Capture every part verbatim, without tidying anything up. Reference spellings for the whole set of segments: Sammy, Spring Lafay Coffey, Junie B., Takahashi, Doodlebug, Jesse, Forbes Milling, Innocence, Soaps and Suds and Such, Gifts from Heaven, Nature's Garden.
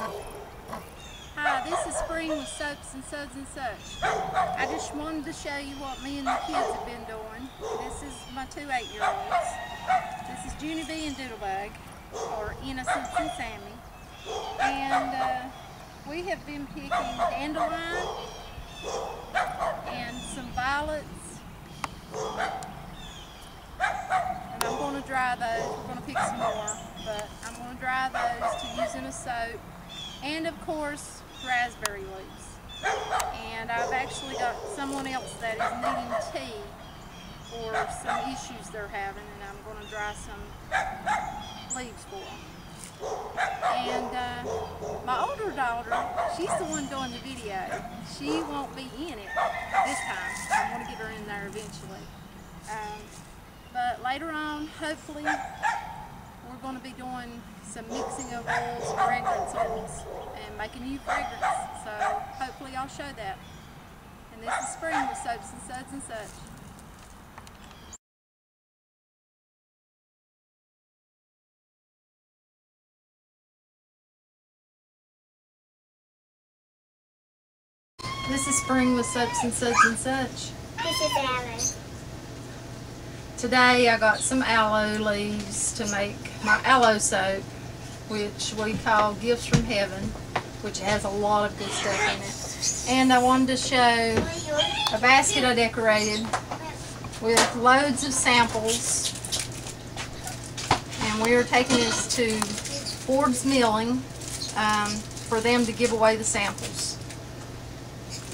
Hi, this is Spring with Soaps and Suds and Such. I just wanted to show you what me and the kids have been doing. This is my two eight-year-olds. This is Junie B. and Doodlebug, or Innocence and Sammy. And uh, we have been picking dandelion and some violets. And I'm going to dry those. We're going to pick some more, but I'm going to dry those to use in a soap. And of course, raspberry leaves. And I've actually got someone else that is needing tea for some issues they're having, and I'm going to dry some leaves for them. And uh, my older daughter, she's the one doing the video. She won't be in it this time. I'm going to get her in there eventually. Um, but later on, hopefully, we're going to be doing some mixing of oils, fragrance oils, and making new fragrance. So hopefully I'll show that. And this is Spring with Soaps and Suds and Such. This is Spring with Soaps and Suds and Such. This is Alice. Today I got some aloe leaves to make my aloe soap, which we call Gifts from Heaven, which has a lot of good stuff in it. And I wanted to show a basket I decorated with loads of samples. And we are taking this to Forbes Milling um, for them to give away the samples.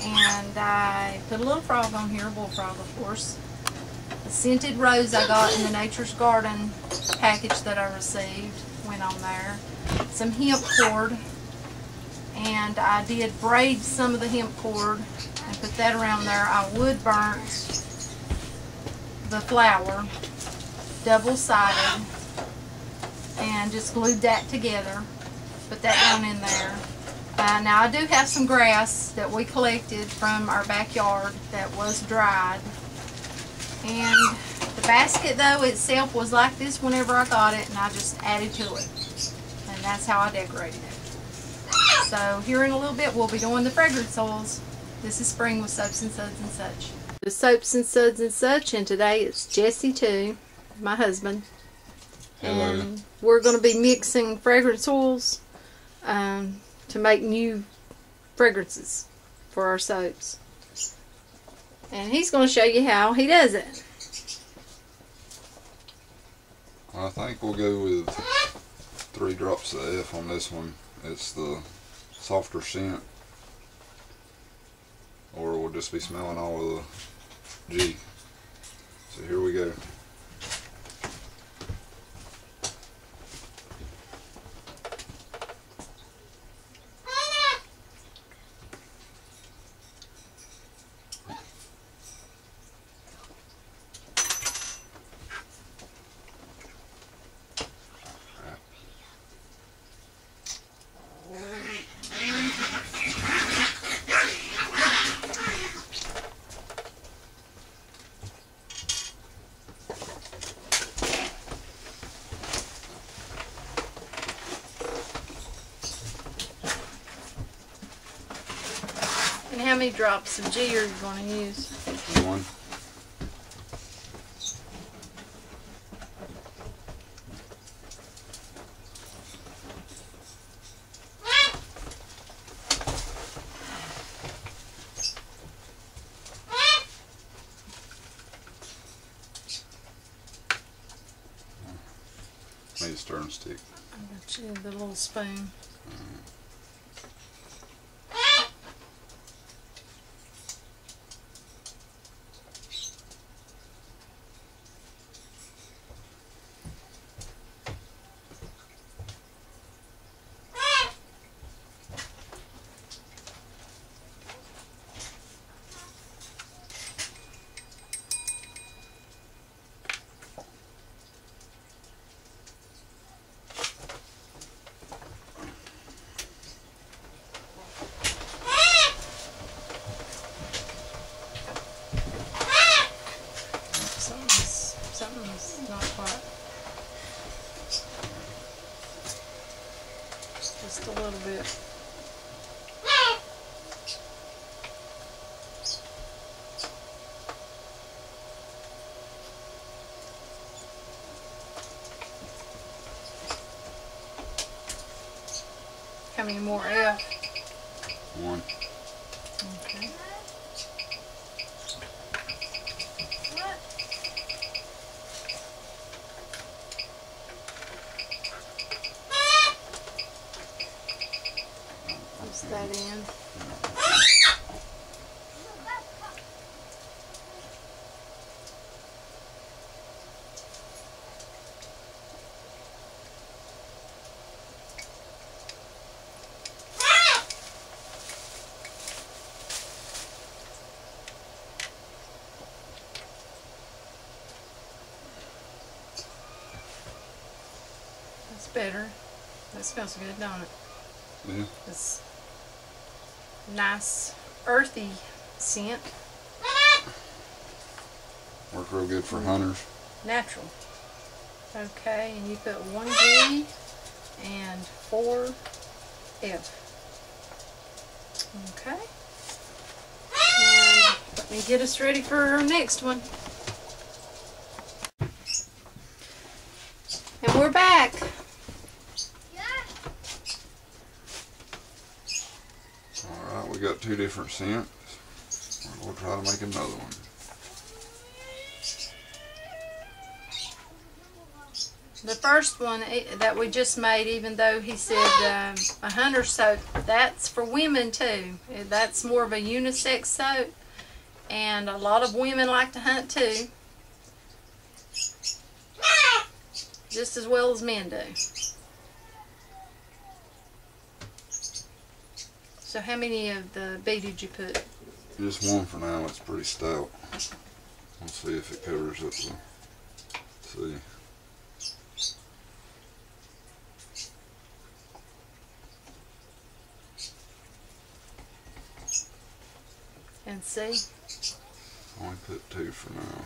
And I put a little frog on here, a bullfrog of course. The scented rose I got in the Nature's Garden package that I received went on there. Some hemp cord, and I did braid some of the hemp cord and put that around there. I wood burnt the flower, double-sided, and just glued that together. Put that down in there. Uh, now I do have some grass that we collected from our backyard that was dried. And the basket, though, itself was like this whenever I got it, and I just added to it. And that's how I decorated it. So here in a little bit, we'll be doing the fragrance oils. This is Spring with Soaps and Suds and Such. The Soaps and Suds and Such, and today it's Jesse too, my husband. Hello. And we're going to be mixing fragrance oils um, to make new fragrances for our soaps. And he's going to show you how he does it. I think we'll go with three drops of F on this one. It's the softer scent. Or we'll just be smelling all of the G. So here we go. And how many drops of G are you going to use? One. I need a stirring stick. I got you the little spoon. just a little bit. How many more F? One. Okay. What's that in? Better. That smells good, don't it? Mm-hmm. It's nice earthy scent. Work real good for mm-hmm. hunters. Natural. Okay, and you put one G and four F. Okay. And let me get us ready for our next one. And we're back. Got two different scents. We'll try to make another one. The first one that we just made, even though he said um, a hunter soap, that's for women too. That's more of a unisex soap, and a lot of women like to hunt too, just as well as men do. So how many of the B did you put? Just one for now. It's pretty stout. We'll see if it covers up the... See. And see? I only put two for now.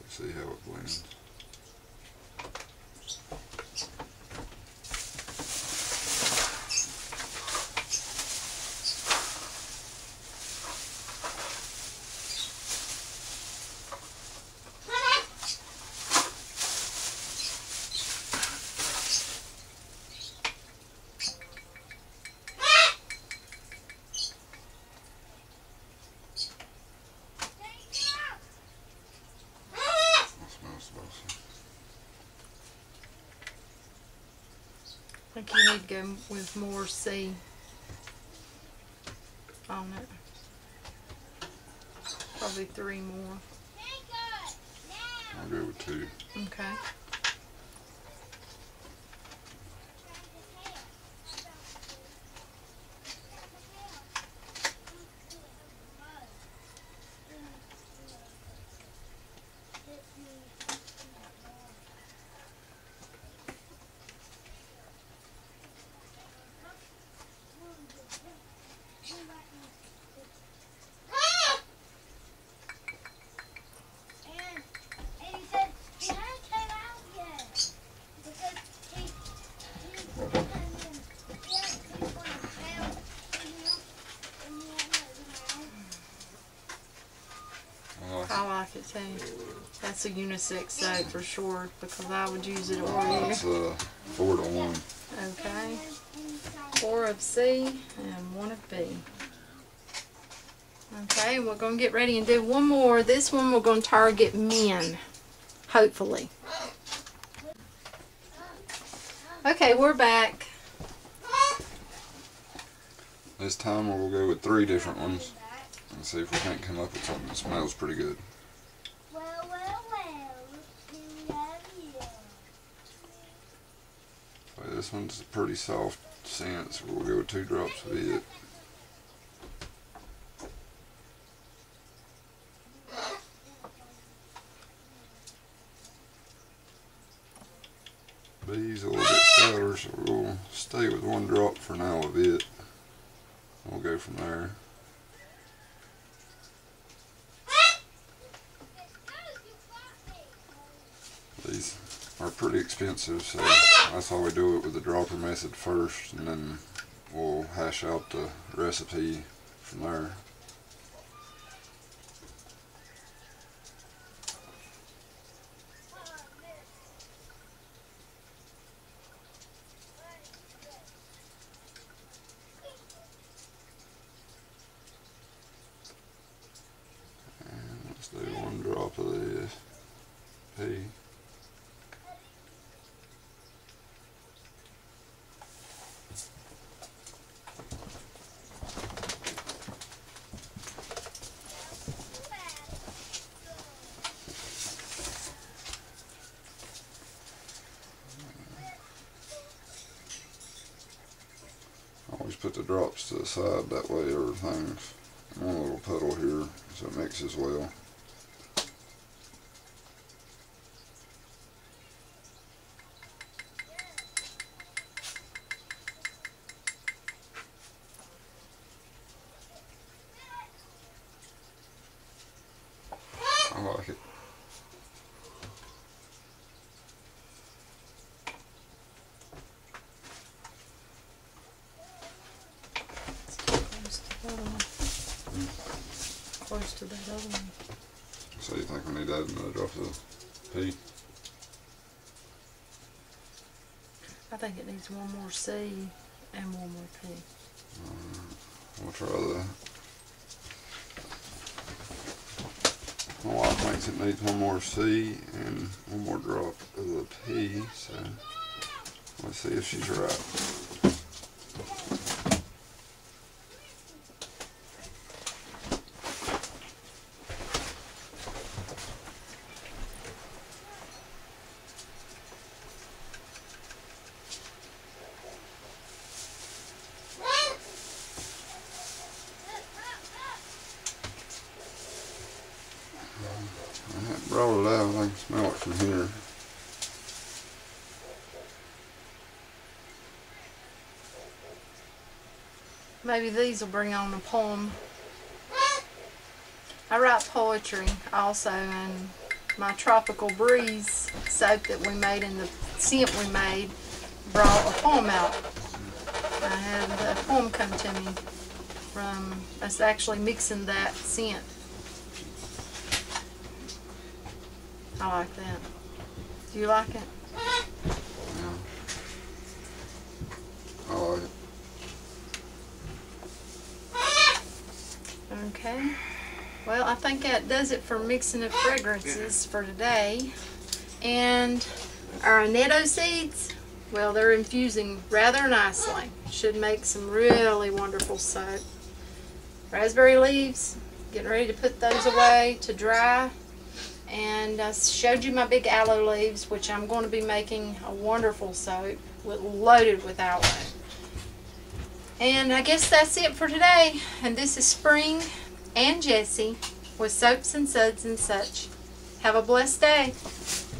Let's see how it blends. I think you need to go with more C on it. Probably three more. I'll go with two. Okay. That's a unisex soap for sure, because I would use it over here. It's uh, four to one. Okay. Four of C and one of B. Okay, we're going to get ready and do one more. This one we're going to target men, hopefully. Okay, we're back. This time we'll go with three different ones and see if we can't come up with something that smells pretty good. This one's a pretty soft scent, so we'll go with two drops of it. B's a little bit stouter, so we'll stay with one drop for now of it. We'll go from there. These are pretty expensive, so that's why we do it with the dropper method first, and then we'll hash out the recipe from there. Put the drops to the side, that way everything's in one little puddle here, so it mixes well. I like it. Close to that other one. So you think we need to add another drop of pea? I think it needs one more C and one more P. Um, we'll try that. My wife thinks it needs one more C and one more drop of the P, so let's see if she's right. Maybe these will bring on a poem. I write poetry also, and my tropical breeze soap that we made and the scent we made brought a poem out. I had a poem come to me from us actually mixing that scent. I like that. Do you like it? Yeah. I like it. Okay, well, I think that does it for mixing of fragrances for today. And our annetto seeds, well, they're infusing rather nicely. Should make some really wonderful soap. Raspberry leaves, getting ready to put those away to dry. And I showed you my big aloe leaves, which I'm going to be making a wonderful soap with, loaded with aloe. And I guess that's it for today. And this is Spring and Jesse with Soaps and Suds and Such. Have a blessed day.